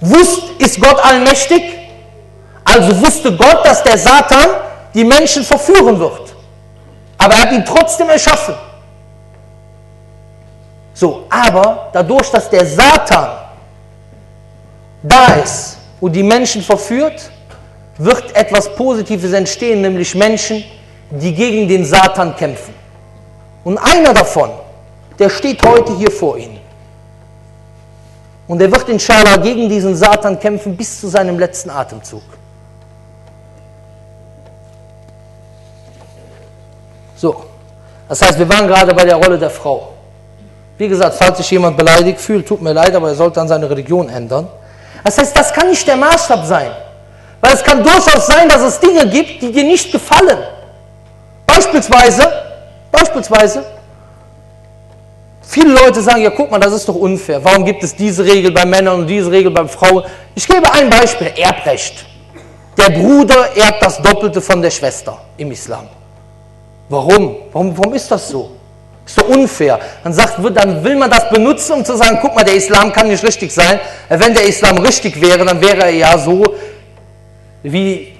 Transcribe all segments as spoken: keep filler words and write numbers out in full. Wusst, ist Gott allmächtig? Also wusste Gott, dass der Satan die Menschen verführen wird. Aber er hat ihn trotzdem erschaffen. So, aber dadurch, dass der Satan da ist und die Menschen verführt, wird etwas Positives entstehen, nämlich Menschen, die gegen den Satan kämpfen. Und einer davon, der steht heute hier vor Ihnen. Und er wird inshallah gegen diesen Satan kämpfen bis zu seinem letzten Atemzug. So, das heißt, wir waren gerade bei der Rolle der Frau. Wie gesagt, falls sich jemand beleidigt fühlt, tut mir leid, aber er sollte dann seine Religion ändern. Das heißt, das kann nicht der Maßstab sein. Weil es kann durchaus sein, dass es Dinge gibt, die dir nicht gefallen. Beispielsweise, beispielsweise, viele Leute sagen, ja guck mal, das ist doch unfair. Warum gibt es diese Regel bei Männern und diese Regel bei Frauen? Ich gebe ein Beispiel, Erbrecht. Der Bruder erbt das Doppelte von der Schwester im Islam. Warum? Warum, warum ist das so? Ist doch unfair. Dann, sagt, dann will man das benutzen, um zu sagen, guck mal, der Islam kann nicht richtig sein. Wenn der Islam richtig wäre, dann wäre er ja so wie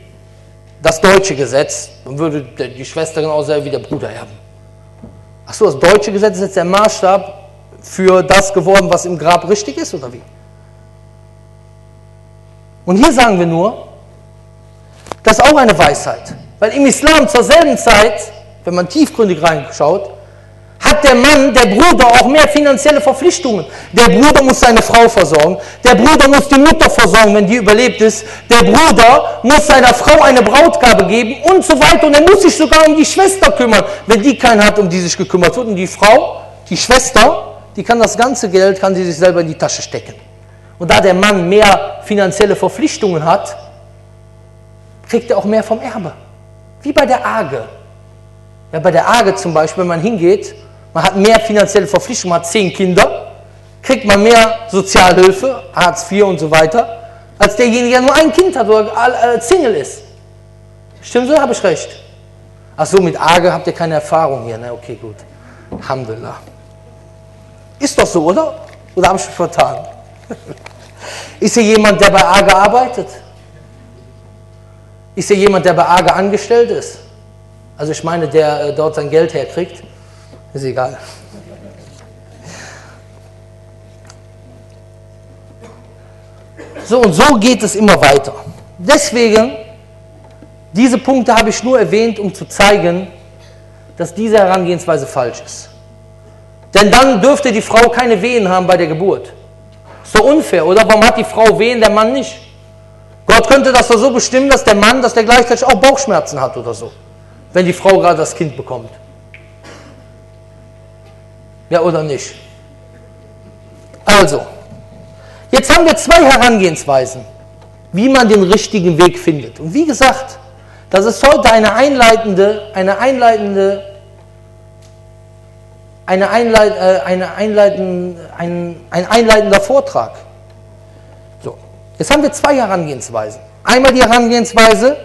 das deutsche Gesetz. Dann würde die Schwester genauso wie der Bruder erben. Achso, das deutsche Gesetz ist jetzt der Maßstab für das geworden, was im Grab richtig ist, oder wie? Und hier sagen wir nur, das ist auch eine Weisheit. Weil im Islam zur selben Zeit, wenn man tiefgründig reinschaut, hat der Mann, der Bruder, auch mehr finanzielle Verpflichtungen. Der Bruder muss seine Frau versorgen. Der Bruder muss die Mutter versorgen, wenn die überlebt ist. Der Bruder muss seiner Frau eine Brautgabe geben und so weiter. Und er muss sich sogar um die Schwester kümmern, wenn die keinen hat, um die sich gekümmert wird. Und die Frau, die Schwester, die kann das ganze Geld, kann sie sich selber in die Tasche stecken. Und da der Mann mehr finanzielle Verpflichtungen hat, kriegt er auch mehr vom Erbe. Wie bei der Arge. Ja, bei der Arge zum Beispiel, wenn man hingeht, man hat mehr finanzielle Verpflichtungen, man hat zehn Kinder, kriegt man mehr Sozialhilfe, Hartz vier und so weiter, als derjenige, der nur ein Kind hat oder Single ist. Stimmt so? Habe ich recht? Ach so, mit Arge habt ihr keine Erfahrung hier. Ne? Okay, gut. Alhamdulillah. Ist doch so, oder? Oder habe ich mich vertan? Ist hier jemand, der bei Arge arbeitet? Ist hier jemand, der bei Arge angestellt ist? Also ich meine, der dort sein Geld herkriegt. Ist egal. So, und so geht es immer weiter. Deswegen, diese Punkte habe ich nur erwähnt, um zu zeigen, dass diese Herangehensweise falsch ist. Denn dann dürfte die Frau keine Wehen haben bei der Geburt. Ist doch unfair, oder? Warum hat die Frau Wehen, der Mann nicht? Gott könnte das doch so bestimmen, dass der Mann, dass der gleichzeitig auch Bauchschmerzen hat oder so, wenn die Frau gerade das Kind bekommt. Ja, oder nicht? Also, jetzt haben wir zwei Herangehensweisen, wie man den richtigen Weg findet. Und wie gesagt, das ist heute eine einleitende, eine einleitende, eine einleit, äh, eine einleiten, ein, ein einleitender Vortrag. So, jetzt haben wir zwei Herangehensweisen. Einmal die Herangehensweise,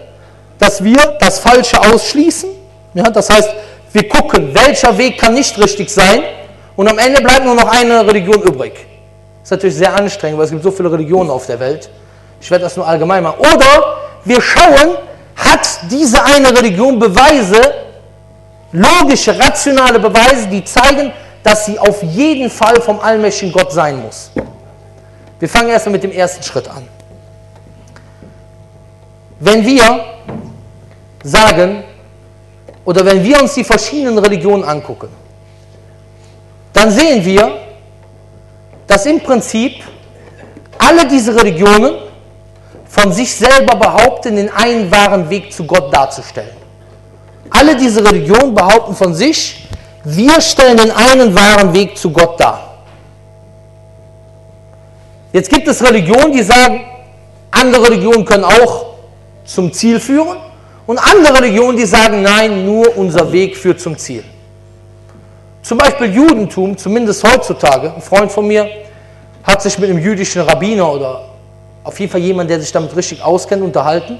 dass wir das Falsche ausschließen. Ja, das heißt, wir gucken, welcher Weg kann nicht richtig sein. Und am Ende bleibt nur noch eine Religion übrig. Das ist natürlich sehr anstrengend, weil es gibt so viele Religionen auf der Welt. Ich werde das nur allgemein machen. Oder wir schauen, hat diese eine Religion Beweise, logische, rationale Beweise, die zeigen, dass sie auf jeden Fall vom allmächtigen Gott sein muss. Wir fangen erstmal mit dem ersten Schritt an. Wenn wir sagen, oder wenn wir uns die verschiedenen Religionen angucken, dann sehen wir, dass im Prinzip alle diese Religionen von sich selber behaupten, den einen wahren Weg zu Gott darzustellen. Alle diese Religionen behaupten von sich, wir stellen den einen wahren Weg zu Gott dar. Jetzt gibt es Religionen, die sagen, andere Religionen können auch zum Ziel führen, und andere Religionen, die sagen, nein, nur unser Weg führt zum Ziel. Zum Beispiel Judentum, zumindest heutzutage, ein Freund von mir hat sich mit einem jüdischen Rabbiner oder auf jeden Fall jemand, der sich damit richtig auskennt, unterhalten.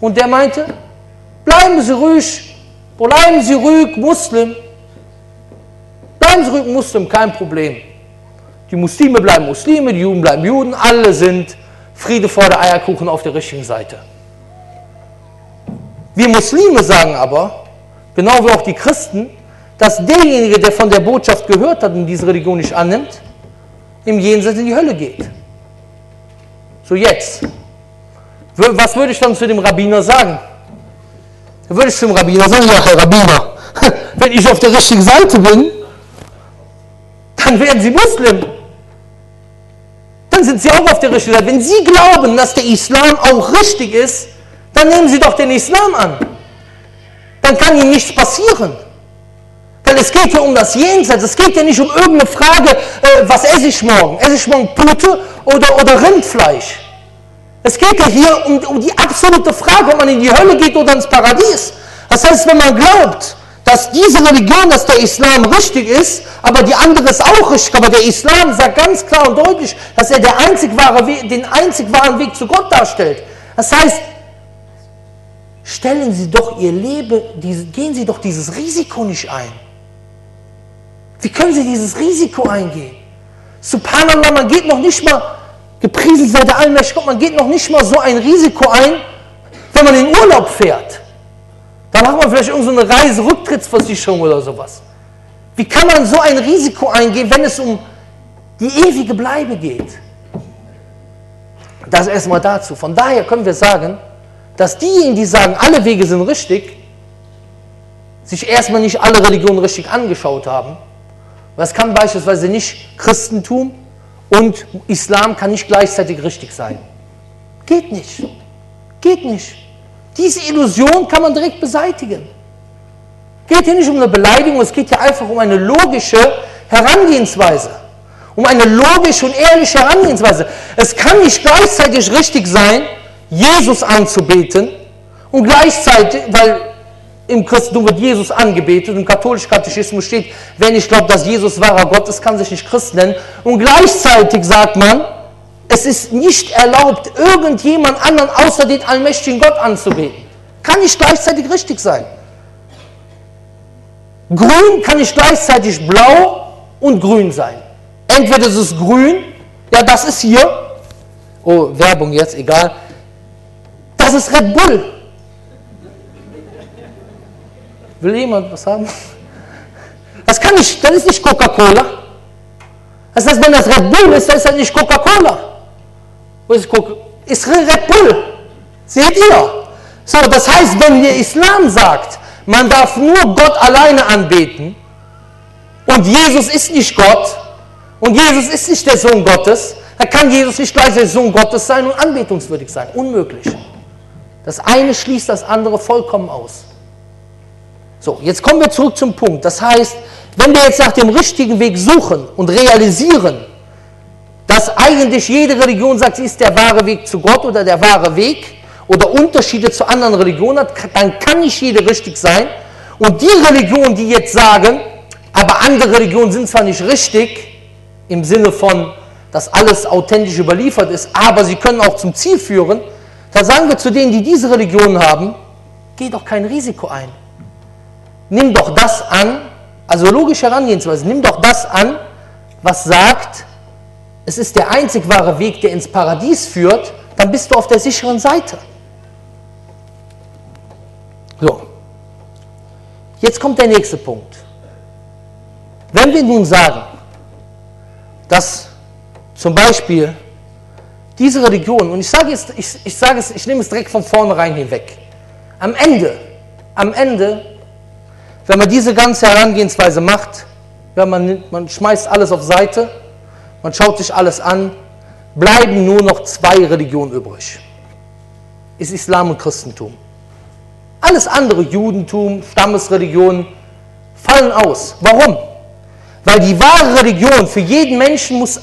Und der meinte, bleiben Sie ruhig, bleiben Sie ruhig Muslim. Bleiben Sie ruhig Muslim, kein Problem. Die Muslime bleiben Muslime, die Juden bleiben Juden, alle sind Friede, Freude, Eierkuchen auf der richtigen Seite. Wir Muslime sagen aber, genau wie auch die Christen, dass derjenige, der von der Botschaft gehört hat und diese Religion nicht annimmt, im Jenseits in die Hölle geht. So jetzt, was würde ich dann zu dem Rabbiner sagen? Da würde ich zum Rabbiner sagen, ja Herr Rabbiner, wenn ich auf der richtigen Seite bin, dann werden Sie Muslim. Dann sind Sie auch auf der richtigen Seite. Wenn Sie glauben, dass der Islam auch richtig ist, dann nehmen Sie doch den Islam an. Dann kann Ihnen nichts passieren. Denn es geht ja um das Jenseits, es geht ja nicht um irgendeine Frage, äh, was esse ich morgen? Esse ich morgen Pute oder, oder Rindfleisch? Es geht ja hier um, um die absolute Frage, ob man in die Hölle geht oder ins Paradies. Das heißt, wenn man glaubt, dass diese Religion, dass der Islam richtig ist, aber die andere ist auch richtig, aber der Islam sagt ganz klar und deutlich, dass er der einzig wahre We- den einzig wahren Weg zu Gott darstellt. Das heißt, stellen Sie doch Ihr Leben, gehen Sie doch dieses Risiko nicht ein. Wie können Sie dieses Risiko eingehen? Subhanallah, man geht noch nicht mal, gepriesen sei der Allmächtige Gott, man geht noch nicht mal so ein Risiko ein, wenn man in Urlaub fährt. Da macht man vielleicht irgendeine Reiserücktrittsversicherung oder sowas. Wie kann man so ein Risiko eingehen, wenn es um die ewige Bleibe geht? Das erstmal dazu. Von daher können wir sagen, dass diejenigen, die sagen, alle Wege sind richtig, sich erstmal nicht alle Religionen richtig angeschaut haben. Das kann beispielsweise nicht Christentum und Islam kann nicht gleichzeitig richtig sein. Geht nicht. Geht nicht. Diese Illusion kann man direkt beseitigen. Geht hier nicht um eine Beleidigung, es geht hier einfach um eine logische Herangehensweise. Um eine logische und ehrliche Herangehensweise. Es kann nicht gleichzeitig richtig sein, Jesus anzubeten und gleichzeitig, weil im Christentum wird Jesus angebetet, im katholischen Katechismus steht, wer nicht glaubt, dass Jesus wahrer Gott ist, kann sich nicht Christ nennen. Und gleichzeitig sagt man, es ist nicht erlaubt, irgendjemand anderen außer den allmächtigen Gott anzubeten. Kann nicht gleichzeitig richtig sein. Grün kann nicht gleichzeitig blau und grün sein. Entweder es ist grün, ja das ist hier, oh Werbung jetzt, egal, das ist Red Bull. Will jemand was haben? Das kann nicht, das ist nicht Coca-Cola. Das heißt, wenn das Red Bull ist, dann ist das nicht Coca-Cola. Wo ist Coca-Cola? Ist Red Bull. Seht ihr? So, das heißt, wenn der Islam sagt, man darf nur Gott alleine anbeten und Jesus ist nicht Gott und Jesus ist nicht der Sohn Gottes, dann kann Jesus nicht gleich der Sohn Gottes sein und anbetungswürdig sein. Unmöglich. Das eine schließt das andere vollkommen aus. So, jetzt kommen wir zurück zum Punkt. Das heißt, wenn wir jetzt nach dem richtigen Weg suchen und realisieren, dass eigentlich jede Religion sagt, sie ist der wahre Weg zu Gott oder der wahre Weg oder Unterschiede zu anderen Religionen hat, dann kann nicht jede richtig sein. Und die Religionen, die jetzt sagen, aber andere Religionen sind zwar nicht richtig, im Sinne von, dass alles authentisch überliefert ist, aber sie können auch zum Ziel führen, da sagen wir zu denen, die diese Religionen haben, geh doch kein Risiko ein. Nimm doch das an, also logisch herangehensweise, nimm doch das an, was sagt, es ist der einzig wahre Weg, der ins Paradies führt, dann bist du auf der sicheren Seite. So, jetzt kommt der nächste Punkt. Wenn wir nun sagen, dass zum Beispiel diese Religion, und ich sage jetzt, ich, ich sage es, ich nehme es direkt von vornherein hinweg, am Ende, am Ende, wenn man diese ganze Herangehensweise macht, ja, man, man schmeißt alles auf Seite, man schaut sich alles an, bleiben nur noch zwei Religionen übrig. Ist Islam und Christentum. Alles andere, Judentum, Stammesreligionen, fallen aus. Warum? Weil die wahre Religion für jeden Menschen muss,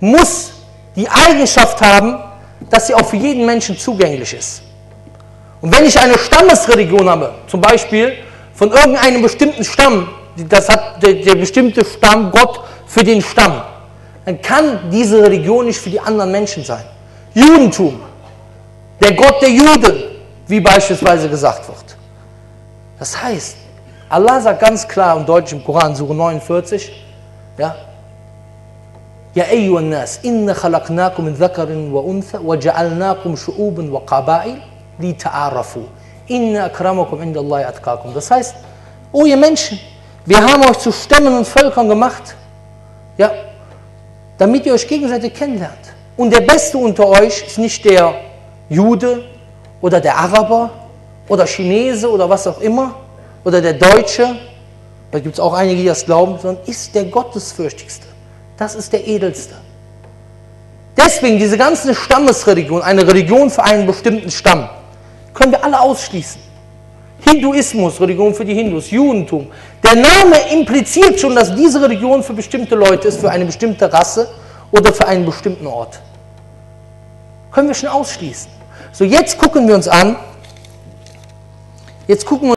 muss die Eigenschaft haben, dass sie auch für jeden Menschen zugänglich ist. Und wenn ich eine Stammesreligion habe, zum Beispiel von irgendeinem bestimmten Stamm, das hat der, der bestimmte Stamm Gott für den Stamm, dann kann diese Religion nicht für die anderen Menschen sein. Judentum, der Gott der Juden, wie beispielsweise gesagt wird. Das heißt, Allah sagt ganz klar und deutlich im Koran, Sure neunundvierzig, ja, يا أيها الناس إنا خلقناكم من ذكر وأنثى وجعلناكم شعوبا وقبائل لتعارفوا إنا أكرمكم عند Allah atqakum. Das heißt, oh ihr Menschen, wir haben euch zu Stämmen und Völkern gemacht, ja, damit ihr euch gegenseitig kennenlernt. Und der Beste unter euch ist nicht der Jude oder der Araber oder Chinese oder was auch immer oder der Deutsche, da gibt es auch einige, die das glauben, sondern ist der Gottesfürchtigste. Das ist der Edelste. Deswegen diese ganze Stammesreligion, eine Religion für einen bestimmten Stamm, können wir alle ausschließen. Hinduismus, Religion für die Hindus, Judentum. Der Name impliziert schon, dass diese Religion für bestimmte Leute ist, für eine bestimmte Rasse oder für einen bestimmten Ort. Können wir schon ausschließen. So, jetzt gucken wir uns an, jetzt gucken wir